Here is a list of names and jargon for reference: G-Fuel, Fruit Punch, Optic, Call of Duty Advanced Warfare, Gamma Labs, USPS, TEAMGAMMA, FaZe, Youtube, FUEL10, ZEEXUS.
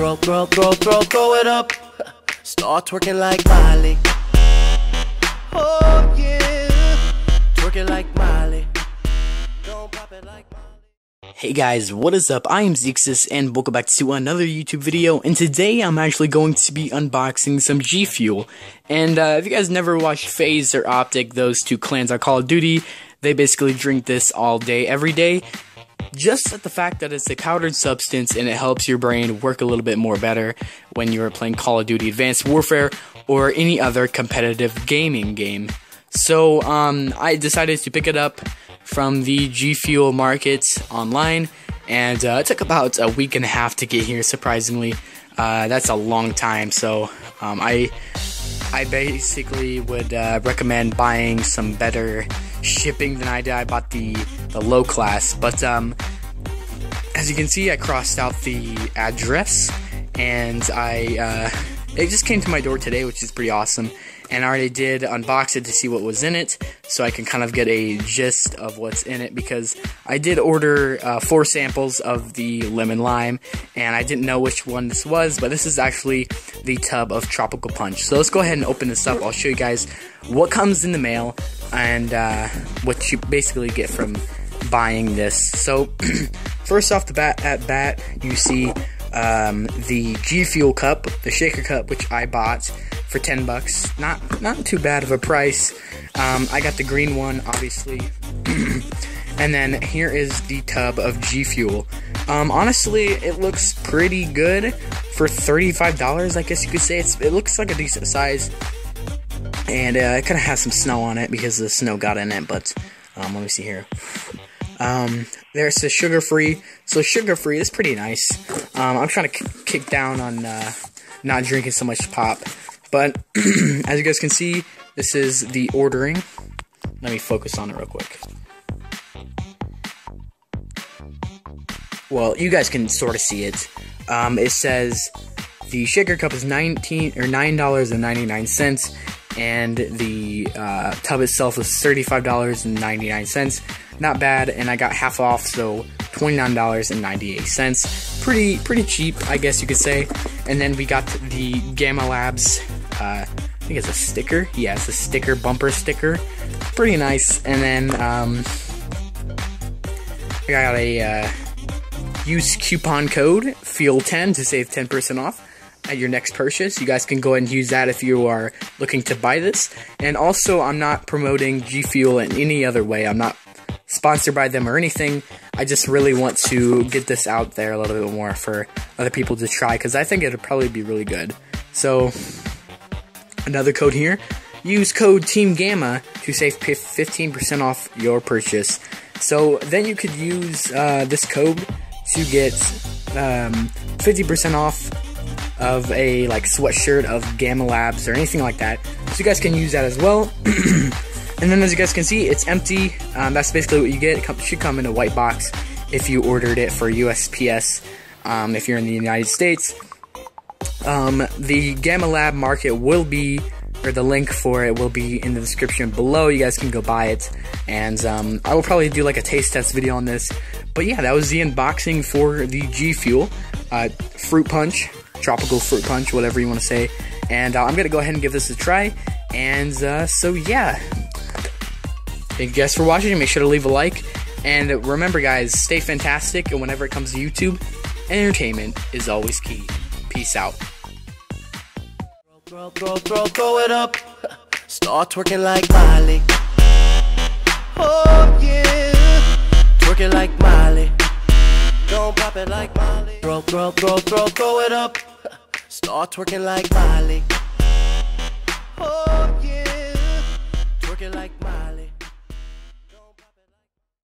Throw it up. Start twerking like Miley. Oh yeah, twerking like Miley. Don't pop it like Miley. Hey guys, what is up? I am ZEEXUS and welcome back to another YouTube video, and today I'm actually going to be unboxing some G-Fuel. And if you guys never watched FaZe or Optic, those two clans on Call of Duty, they basically drink this all day, every day. Just at the fact that it's a powdered substance and it helps your brain work a little bit more better when you're playing Call of Duty Advanced Warfare or any other competitive gaming game. So I decided to pick it up from the G-Fuel markets online, and it took about a week and a half to get here, surprisingly. That's a long time, so I basically would recommend buying some better shipping than I did. I bought the low class, but as you can see, I crossed out the address, and it just came to my door today, which is pretty awesome. And I already did unbox it to see what was in it, so I can kind of get a gist of what's in it, because I did order 4 samples of the lemon lime, and I didn't know which one this was, but this is actually the tub of tropical punch. So let's go ahead and open this up. I'll show you guys what comes in the mail and what you basically get from buying this. So first off the bat, you see the G-Fuel cup, the shaker cup, which I bought for 10 bucks. Not too bad of a price. I got the green one, obviously. And then here is the tub of G-Fuel. Honestly, it looks pretty good for $35, I guess you could say. It looks like a decent size. And it kind of has some snow on it because the snow got in it, but let me see here. There's the sugar-free. So sugar-free is pretty nice. I'm trying to kick down on not drinking so much pop. But as you guys can see, this is the ordering. Let me focus on it real quick. Well, you guys can sort of see it. It says the shaker cup is $9.99, and the tub itself is $35.99. Not bad, and I got half off, so $29.98. Pretty cheap, I guess you could say. And then we got the Gamma Labs. I think it's a sticker. Yeah, it's a sticker, bumper sticker. Pretty nice. And then I got a use coupon code FUEL10 to save 10% off at your next purchase. You guys can go ahead and use that if you are looking to buy this. And also, I'm not promoting G-Fuel in any other way. I'm not sponsored by them or anything. I just really want to get this out there a little bit more for other people to try, because I think it'll probably be really good. So another code here, use code TEAMGAMMA to save 15% off your purchase. So then you could use this code to get 50% off of a like sweatshirt of Gamma Labs or anything like that. So you guys can use that as well. And then as you guys can see, it's empty. That's basically what you get. It should come in a white box if you ordered it for USPS if you're in the United States. The Gamma Lab market will be, or the link for it will be in the description below. You guys can go buy it. And I will probably do like a taste test video on this. But yeah, that was the unboxing for the G-Fuel. Fruit Punch, tropical fruit punch, whatever you want to say. And I'm going to go ahead and give this a try. And so yeah. Thank you guys for watching. Make sure to leave a like, and remember guys, stay fantastic, and whenever it comes to YouTube, entertainment is always key. Peace out. Throw it up. Start twerking like Miley. Oh yeah, twerking like Miley. Don't pop it like Miley. Throw it up. Start twerking like Miley.